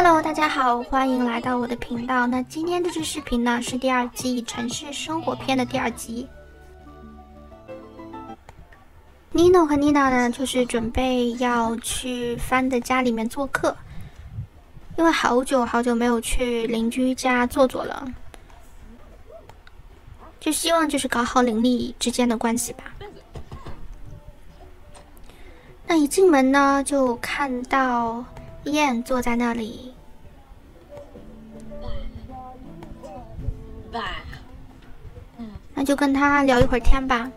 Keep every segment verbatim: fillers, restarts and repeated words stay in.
Hello， 大家好，欢迎来到我的频道。那今天这支视频呢，是第二季城市生活篇的第二集。Nino 和 Nina 呢，就是准备要去帆的家里面做客，因为好久好久没有去邻居家坐坐了，就希望就是搞好邻里之间的关系吧。 那一进门呢，就看到Yam坐在那里。那就跟他聊一会儿天吧。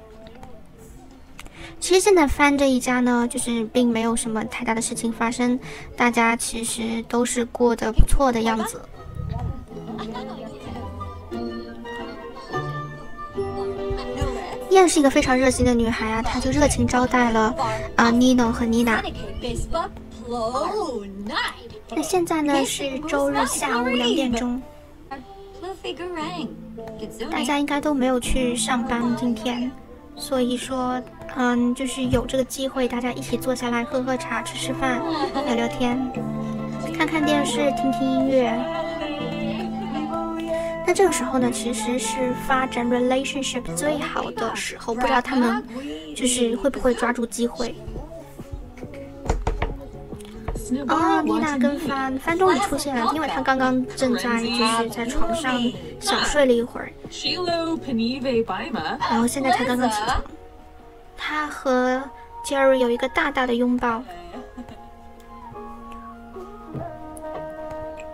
其实现在帆这一家呢，就是并没有什么太大的事情发生，大家其实都是过得不错的样子。Yam是一个非常热心的女孩啊，她就热情招待了啊 Nino 和 Nina。那现在呢是周日下午两点钟，大家应该都没有去上班今天，所以说嗯，就是有这个机会，大家一起坐下来喝喝茶、吃吃饭、聊聊天、看看电视、听听音乐。 那这个时候呢，其实是发展 relationship 最好的时候，不知道他们就是会不会抓住机会。哦，妮娜跟帆帆终于出现了，因为她刚刚正在就是在床上小睡了一会儿，然后现在才刚刚起床。她和 Jerry 有一个大大的拥抱。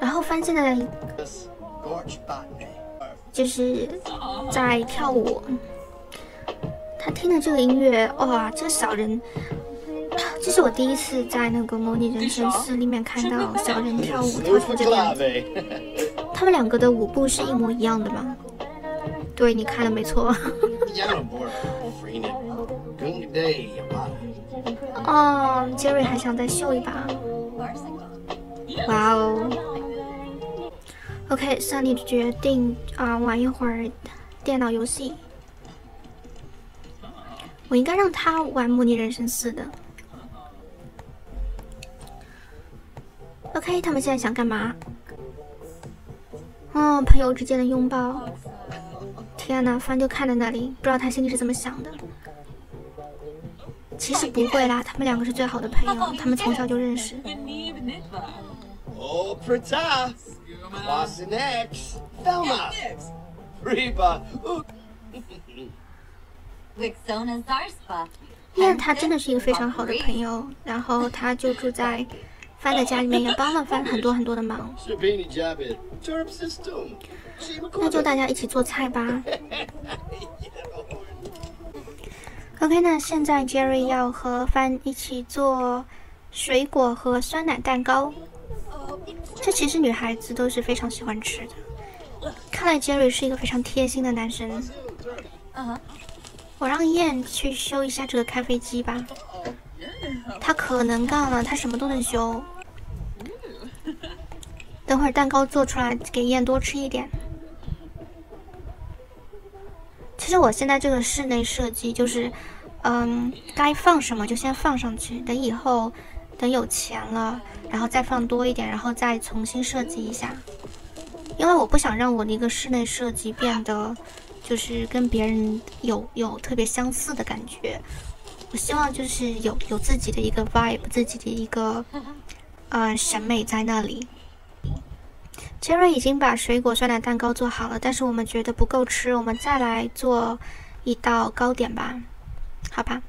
然后翻现在就是在跳舞，他听了这个音乐，哇，这小人，这是我第一次在那个模拟人生四里面看到小人跳舞跳成这个样子。他们两个的舞步是一模一样的吗？对，你看的没错。哦，杰瑞还想再秀一把。 哇哦 ！OK， 三里决定啊、呃、玩一会儿电脑游戏。我应该让他玩《模拟人生四》的。OK， 他们现在想干嘛？哦，朋友之间的拥抱。天哪，帆就看在那里，不知道他心里是怎么想的。其实不会啦，他们两个是最好的朋友，他们从小就认识。 Oh, Prata, Wasinex, Thelma, Reba, Wixona Zarspa。因为他真的是一个非常好的朋友，然后他就住在帆的家里面，也帮了帆很多很多的忙。那就大家一起做菜吧。OK， 那现在 Jerry 要和帆一起做水果和酸奶蛋糕。 这其实女孩子都是非常喜欢吃的。看来 Jerry 是一个非常贴心的男生。嗯，我让Yam去修一下这个开飞机吧，他可能干了，他什么都能修。等会儿蛋糕做出来，给Yam多吃一点。其实我现在这个室内设计就是，嗯，该放什么就先放上去，等以后。 等有钱了，然后再放多一点，然后再重新设计一下，因为我不想让我的一个室内设计变得就是跟别人有有特别相似的感觉。我希望就是有有自己的一个 vibe， 自己的一个呃审美在那里。Jerry 已经把水果酸奶蛋糕做好了，但是我们觉得不够吃，我们再来做一道糕点吧，好吧？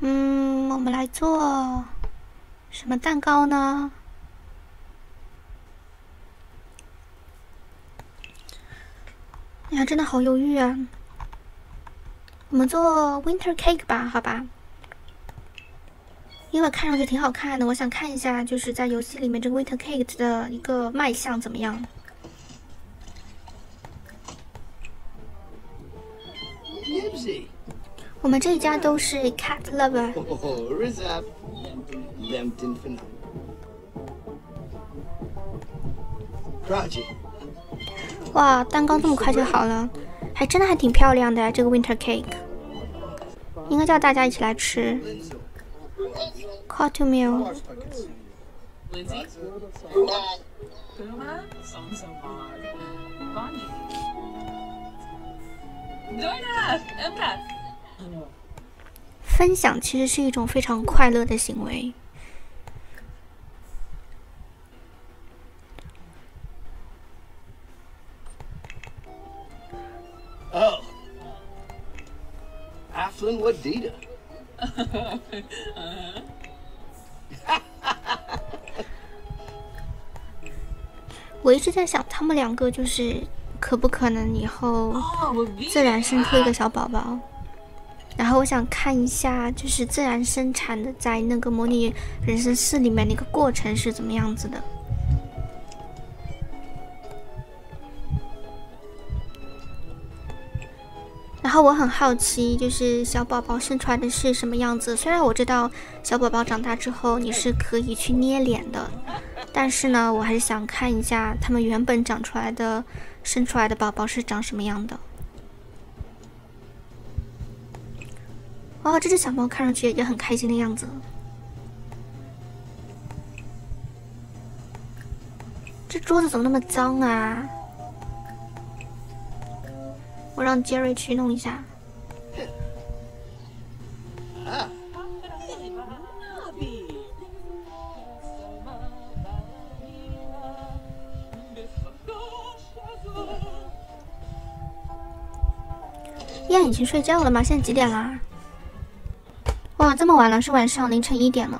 嗯，我们来做什么蛋糕呢？哎呀，真的好犹豫啊！我们做 Winter Cake 吧，好吧？因为看上去挺好看的，我想看一下，就是在游戏里面这个 Winter Cake 的一个卖相怎么样。 我们这一家都是 cat lover。哇，蛋糕这么快就好了，还真的还挺漂亮的、啊、这个 winter cake。应该叫大家一起来吃。Call to meal。分享其实是一种非常快乐的行为。 Oh, Aflin Wadida.我一直在想，他们两个就是可不可能以后自然生出一个小宝宝？然后我想看一下，就是自然生产的在那个模拟人生四里面那个过程是怎么样子的。 然后我很好奇，就是小宝宝生出来的是什么样子。虽然我知道小宝宝长大之后你是可以去捏脸的，但是呢，我还是想看一下他们原本长出来的、生出来的宝宝是长什么样的。哦，这只小猫看上去也很开心的样子。这桌子怎么那么脏啊？ 我让 Jerry 去弄一下。燕已经睡觉了吗？现在几点啦？哇，这么晚了，是晚上凌晨一点了。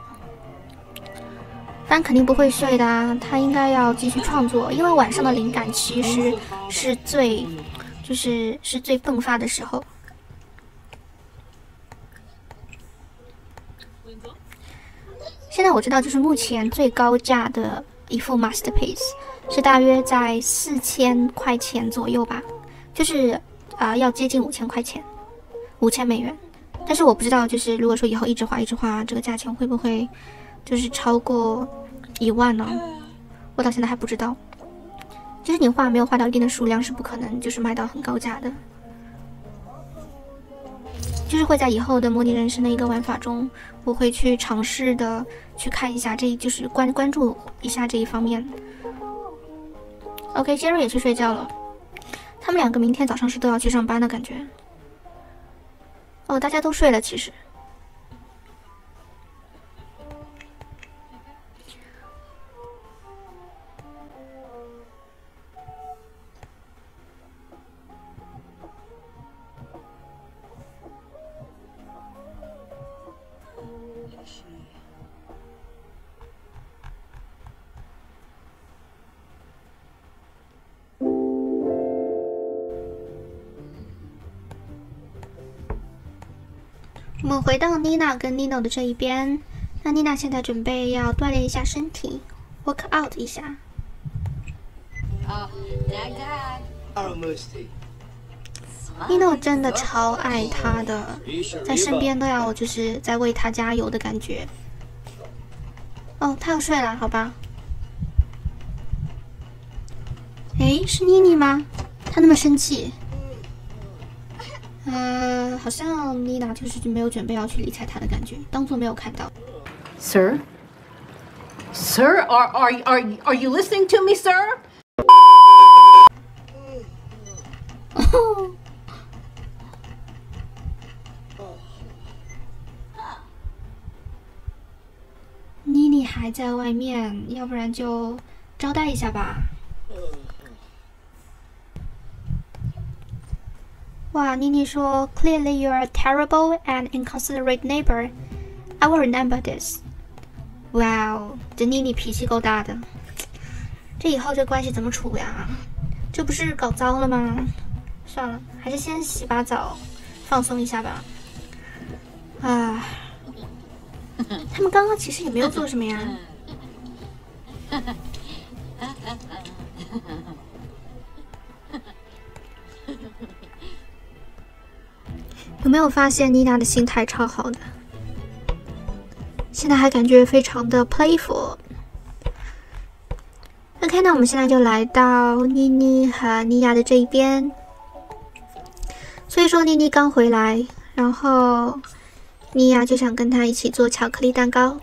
但肯定不会睡的啊，他应该要继续创作，因为晚上的灵感其实是最。 就是是最迸发的时候。现在我知道，就是目前最高价的一幅 masterpiece 是大约在四千块钱左右吧，就是啊、呃、要接近五千块钱，五千美元。但是我不知道，就是如果说以后一直画一直画，这个价钱会不会就是超过一万呢？我到现在还不知道。 就是你画没有画到一定的数量是不可能，就是卖到很高价的，就是会在以后的模拟人生的一个玩法中，我会去尝试的去看一下这，这就是关关注一下这一方面。OK， Jerry 也去睡觉了，他们两个明天早上是都要去上班的感觉。哦，大家都睡了，其实。 我们回到 Nina 跟 Nino 的这一边，那 Nina 现在准备要锻炼一下身体 ，work out 一下。Nino 真的超爱他的，在身边都要就是在为他加油的感觉。哦，他要睡了，好吧。哎，是妮妮吗？他那么生气。 呃，好像妮娜就是没有准备要去理睬他的感觉，当作没有看到。Sir, sir, are are are are you listening to me, sir? 妮妮还在外面，要不然就招待一下吧。 哇，妮妮说 ，Clearly you are a terrible and inconsiderate neighbor. I will remember this. 哇哦，这妮妮脾气够大的，这以后这关系怎么处呀？这不是搞糟了吗？算了，还是先洗把澡，放松一下吧。啊，他们刚刚其实也没有做什么呀。有没有发现妮娜的心态超好的？现在还感觉非常的 playful。OK， 那我们现在就来到妮妮和妮娅的这一边。所以说妮妮刚回来，然后米娅就想跟他一起做巧克力蛋糕。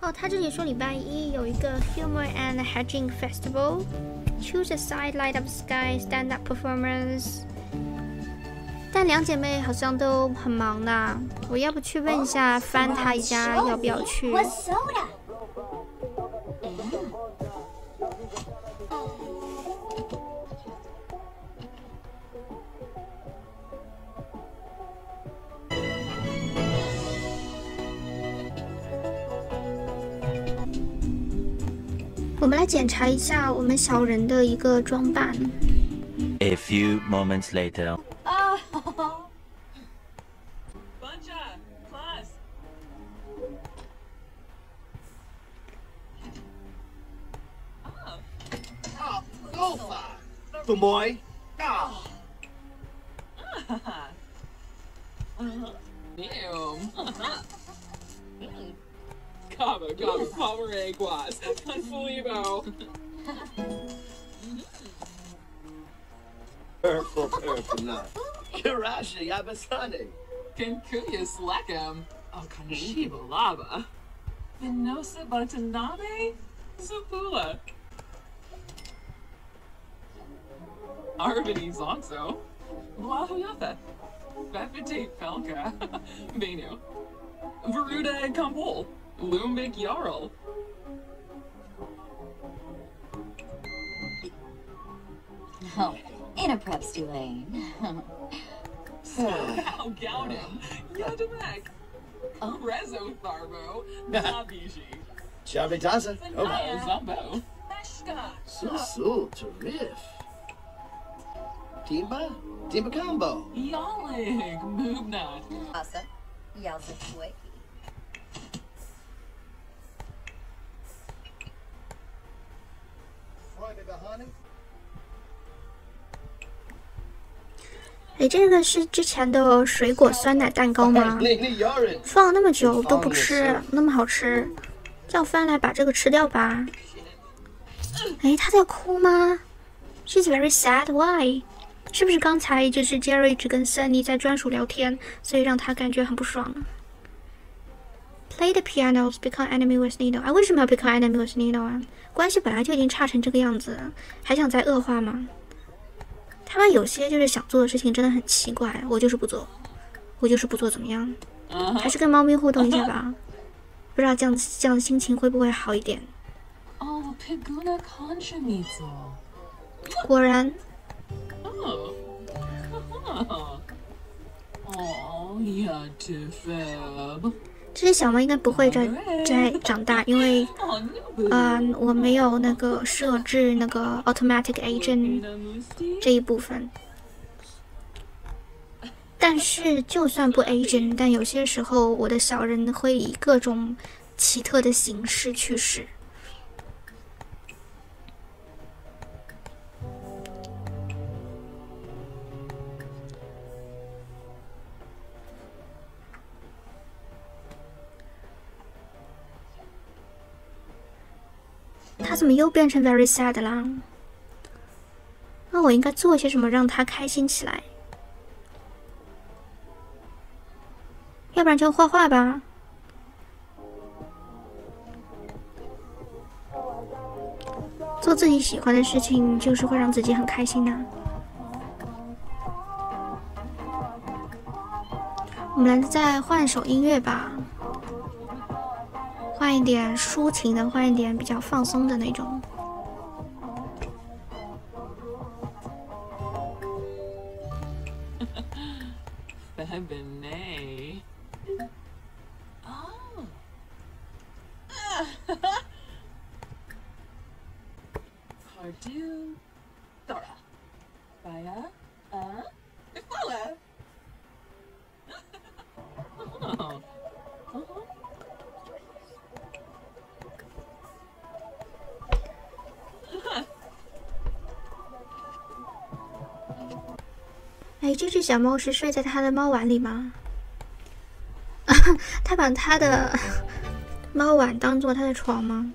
哦，他这里说礼拜一有一个 Humor and Heading Festival, choose a side, light up sky, stand up performance。但两姐妹好像都很忙呢，我要不去问一下翻她一家要不要去？ 我们来检查一下我们小人的一个装扮。A few moments later. 啊！做咩？啊！嗯。 Cava, Cava, Pomerang Guas, Unfulibo. Purple, purple, not. Kirashi, Abasani. Kinkuya, Slackham. Okanishiba, Lava. Vinosa, Bataname, Zabula. Arvini, Zonzo. Blahuyatha. Bepitate, Felka. Venu. Veruda, and Kampol. Lumbic Jarl. Oh, in a prep Tulane. Wow, Gowden, Yademek, Rezo Tharbo, Nabiji, Chavitaza, Zombo, Meshka, Susu, Terrif, Timba, Timba Combo, Yalig, Moobnut, Asa, Yazatway. Honey. 哎，这个是之前的水果酸奶蛋糕吗？放了那么久都不吃，那么好吃，叫翻来把这个吃掉吧。哎，他在哭吗 ？She's very sad. Why? 是不是刚才就是 Jerry 只跟 Sunny 在专属聊天，所以让他感觉很不爽 ？Play the pianos, become enemy with Nino. 啊，为什么要 become enemy with Nino 啊？ 关系本来就已经差成这个样子，还想再恶化吗？他们有些就是想做的事情真的很奇怪，我就是不做，我就是不做，怎么样？还是跟猫咪互动一下吧，不知道这样这样心情会不会好一点？果然。这些小猫应该不会再再长大，因为，嗯、呃，我没有那个设置那个 automatic agent 这一部分。但是就算不 agent， 但有些时候我的小人会以各种奇特的形式去世。他怎么又变成 very sad 啦？那我应该做些什么让他开心起来？要不然就画画吧。做自己喜欢的事情，就是会让自己很开心的。我们来再换首音乐吧。 换一点抒情的，换一点比较放松的那种。哎，这只小猫是睡在它的猫碗里吗？它把它的猫碗当做它的床吗？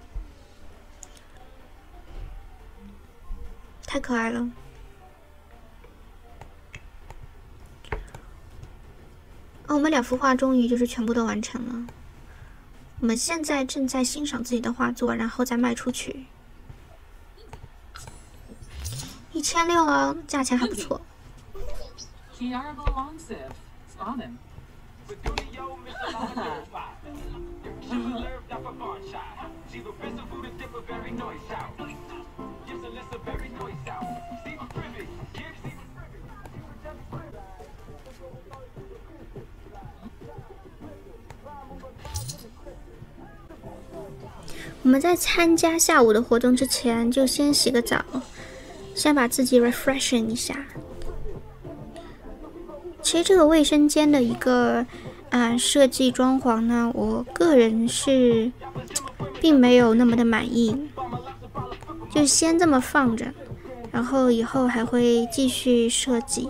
太可爱了。 哦，我们两幅画终于就是全部都完成了。我们现在正在欣赏自己的画作，然后再卖出去。一千六哦，价钱还不错。我们在参加下午的活动之前，就先洗个澡，先把自己 refreshing 一下。其实这个卫生间的一个啊、呃、设计装潢呢，我个人是并没有那么的满意，就先这么放着，然后以后还会继续设计。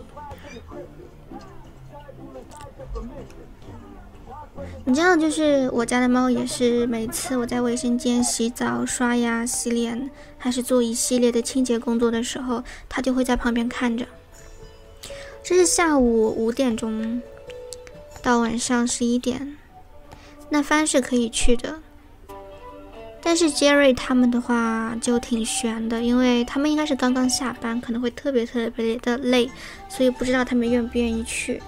你知道，就是我家的猫也是，每次我在卫生间洗澡、刷牙、洗脸，还是做一系列的清洁工作的时候，它就会在旁边看着。这是下午五点钟到晚上十一点，那番是可以去的。但是 Jerry 他们的话就挺悬的，因为他们应该是刚刚下班，可能会特别特别的累，所以不知道他们愿不愿意去。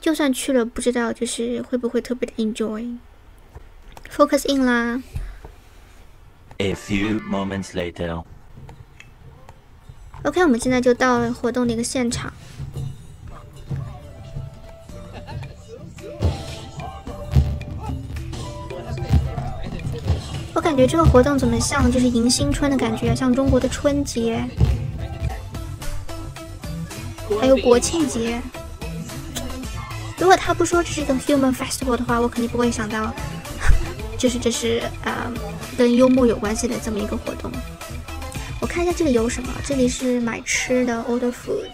就算去了，不知道就是会不会特别的 enjoy。Focus in 啦。A few moments later。OK， 我们现在就到了活动的一个现场。我感觉这个活动怎么像就是迎新春的感觉，像中国的春节，还有国庆节。 如果他不说这是一个 Human Festival 的话，我肯定不会想到，就是这是啊、呃、跟幽默有关系的这么一个活动。我看一下这里有什么，这里是买吃的 order food，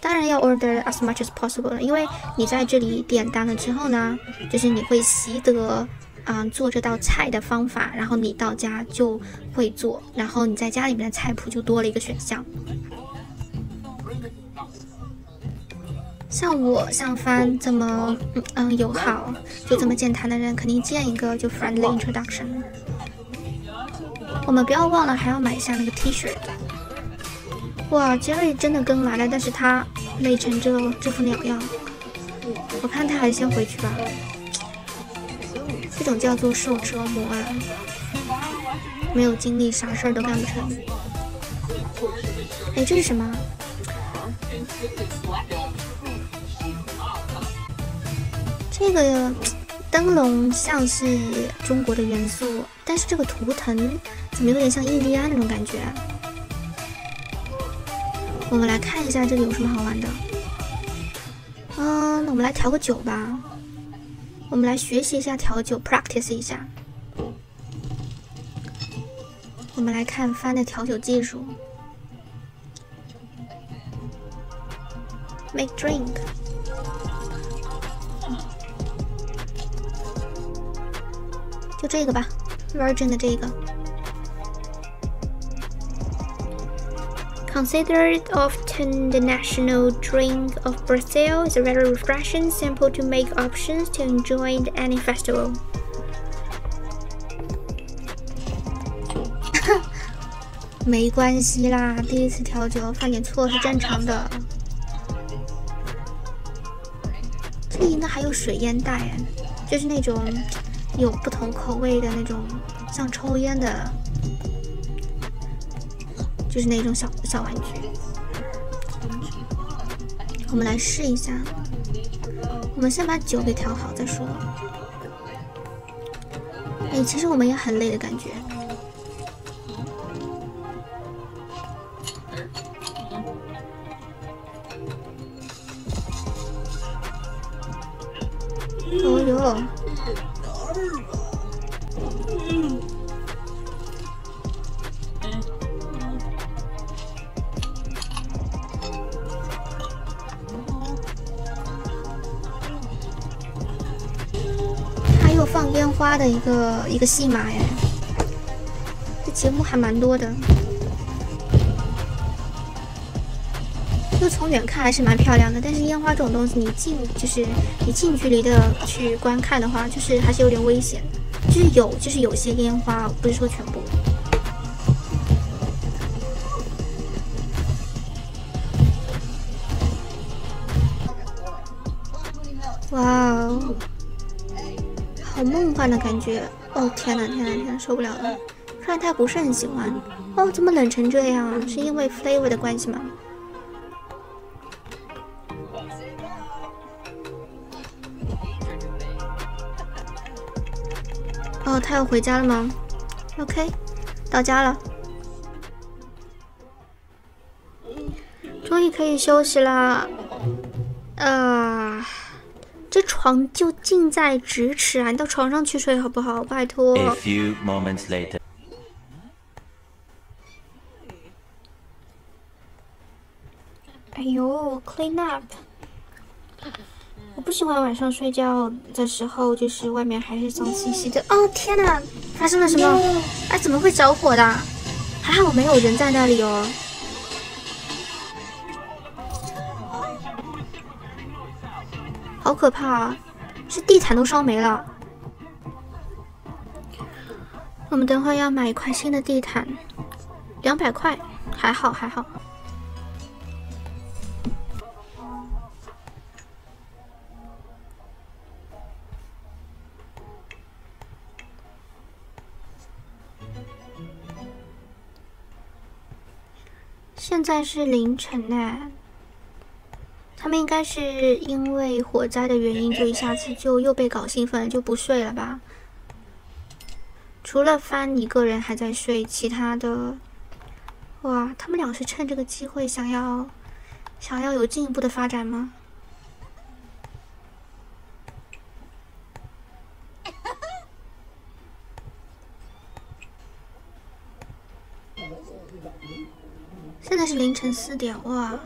当然要 order as much as possible 了，因为你在这里点单了之后呢，就是你会习得嗯、呃、做这道菜的方法，然后你到家就会做，然后你在家里面的菜谱就多了一个选项。 像我像帆这么嗯嗯友好，就这么健谈的人，肯定见一个就 friendly introduction。我们不要忘了还要买下那个 T 恤。哇 ，Jerry 真的跟来了，但是他累成这这副鸟样，我看他还是先回去吧。这种叫做受折磨啊，没有精力，啥事儿都干不成。哎，这是什么？ 这个灯笼像是中国的元素，但是这个图腾怎么有点像印第安那种感觉？我们来看一下这里有什么好玩的。嗯，那我们来调个酒吧。我们来学习一下调酒 ，practice 一下。我们来看帆的调酒技术。 Make drink。就这个吧 ，Virgin 的这个。Considered often the national drink of Brazil, it's a very refreshing, simple to make options to enjoy at any festival. 没关系啦，第一次调酒犯点错是正常的。 应该还有水烟袋，就是那种有不同口味的那种，像抽烟的，就是那种小小玩具。我们来试一下，我们先把酒给调好再说。哎，其实我们也很累的感觉。哦哟！放烟花的一个一个戏码哎，这节目还蛮多的，就从远看还是蛮漂亮的，但是烟花这种东西，你近就是你近距离的去观看的话，就是还是有点危险。就是有就是有些烟花，不是说全部。哇哦，好梦幻的感觉！哦天哪，天哪，天哪，受不了了！看来他不是很喜欢。哦，怎么冷成这样啊？是因为 flavor 的关系吗？哦，他要回家了吗 ？OK， 到家了，终于可以休息啦。啊、呃！这床就近在咫尺啊！你到床上去睡好不好？拜托。A few moments later. 哎呦 ，clean up！ 我不喜欢晚上睡觉的时候，就是外面还是脏兮兮的。哦天哪！发生了什么？哎，怎么会着火的？还好没有人在那里哦。好可怕啊！是地毯都烧没了。我们等会要买一块新的地毯，两百块，还好还好。现在是凌晨哎。他们应该是因为火灾的原因，就一下子就又被搞兴奋了，就不睡了吧？除了帆一个人还在睡，其他的，哇，他们俩是趁这个机会想要想要有进一步的发展吗？现在是凌晨四点，哇！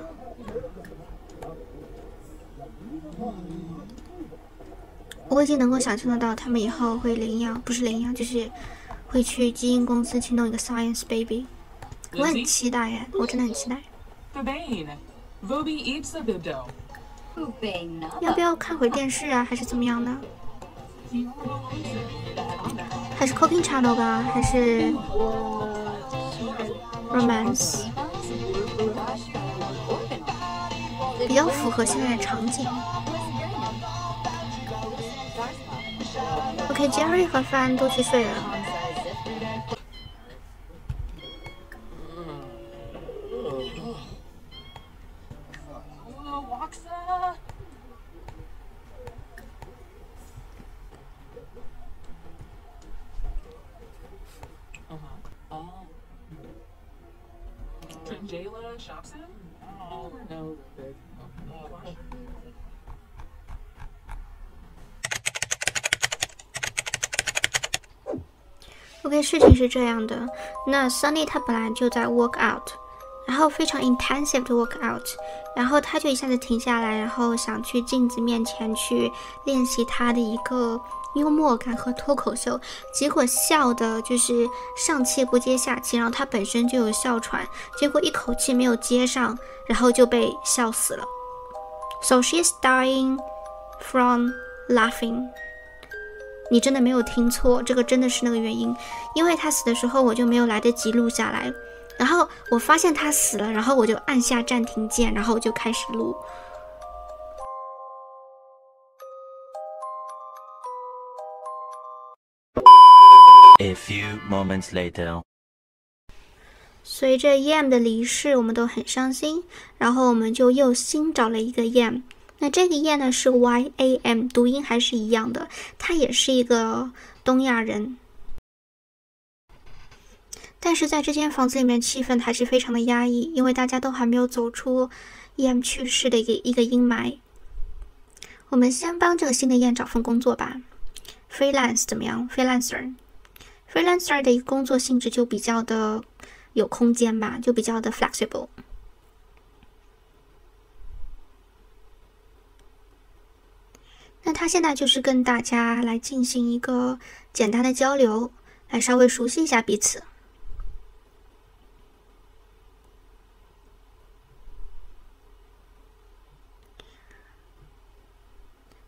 我已经能够想象得到，他们以后会领养，不是领养，就是会去基因公司去弄一个 science baby。我很期待耶，我真的很期待。要不要看会电视啊，还是怎么样的？还是 cooking channel 吧，还是 romance， 比较符合现在的场景。OK，Jerry 和帆都去睡了。OK， 事情是这样的，那 Sunny 他本来就在 work out， 然后非常 intensive 的 work out， 然后他就一下子停下来，然后想去镜子面前去练习他的一个幽默感和脱口秀，结果笑的就是上气不接下气，然后他本身就有哮喘，结果一口气没有接上，然后就被笑死了。So she's dying from laughing。你真的没有听错，这个真的是那个原因，因为他死的时候我就没有来得及录下来，然后我发现他死了，然后我就按下暂停键，然后我就开始录。A few moments later， 随着 Yam 的离世，我们都很伤心，然后我们就又新找了一个 Yam。那这个夜呢是 Y A M， 读音还是一样的，他也是一个东亚人，但是在这间房子里面气氛还是非常的压抑，因为大家都还没有走出 Yam 去世的一个一个阴霾。我们先帮这个新的 Yam 找份工作吧 ，freelance 怎么样 ？freelancer，freelancer Freelancer 的一个工作性质就比较的有空间吧，就比较的 flexible。那他现在就是跟大家来进行一个简单的交流，来稍微熟悉一下彼此。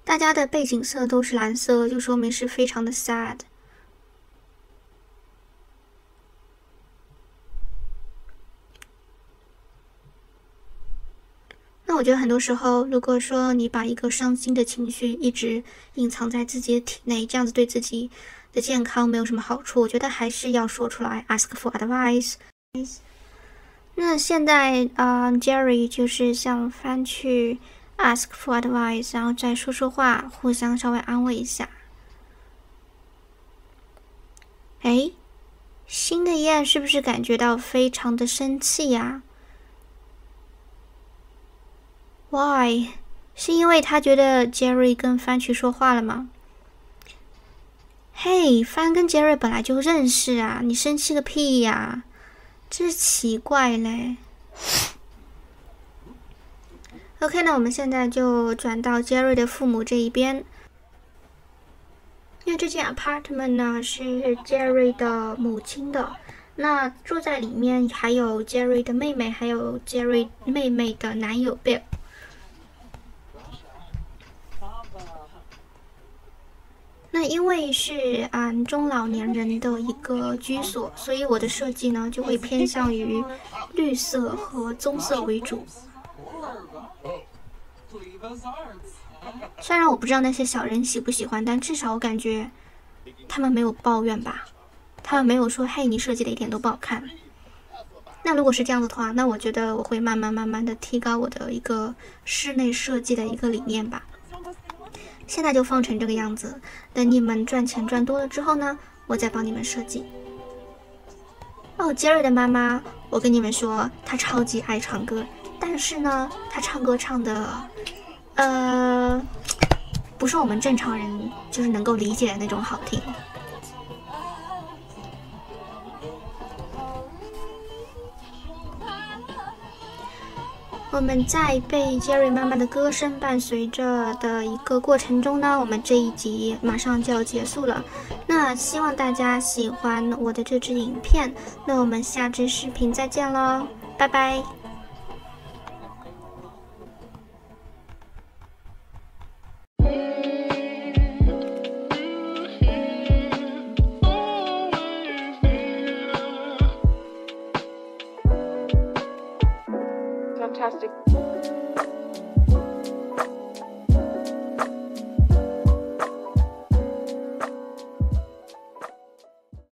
大家的背景色都是蓝色，就说明是非常的 sad。 那我觉得很多时候，如果说你把一个伤心的情绪一直隐藏在自己的体内，这样子对自己的健康没有什么好处。我觉得还是要说出来 ，ask for advice。那现在啊、呃、，Jerry 就是想翻去 ask for advice， 然后再说说话，互相稍微安慰一下。哎，新的燕是不是感觉到非常的生气呀？ Why？ 是因为他觉得 Jerry 跟番去说话了吗？嘿，番跟 Jerry 本来就认识啊，你生气个屁呀、啊！真奇怪嘞。OK， 那我们现在就转到 Jerry 的父母这一边，因为这间 apartment 呢是 Jerry 的母亲的。 那住在里面还有 Jerry 的妹妹，还有 Jerry 妹妹的男友 Bill。那因为是嗯中老年人的一个居所，所以我的设计呢就会偏向于绿色和棕色为主。虽然我不知道那些小人喜不喜欢，但至少我感觉他们没有抱怨吧。 他们没有说“嘿，你设计的一点都不好看”。那如果是这样子的话，那我觉得我会慢慢慢慢的提高我的一个室内设计的一个理念吧。现在就放成这个样子，等你们赚钱赚多了之后呢，我再帮你们设计。哦，杰瑞的妈妈，我跟你们说，她超级爱唱歌，但是呢，她唱歌唱的，呃，不是我们正常人就是能够理解的那种好听。 我们在被 Jerry 妈妈的歌声伴随着的一个过程中呢，我们这一集马上就要结束了。那希望大家喜欢我的这支影片，那我们下支视频再见喽，拜拜。Fantastic.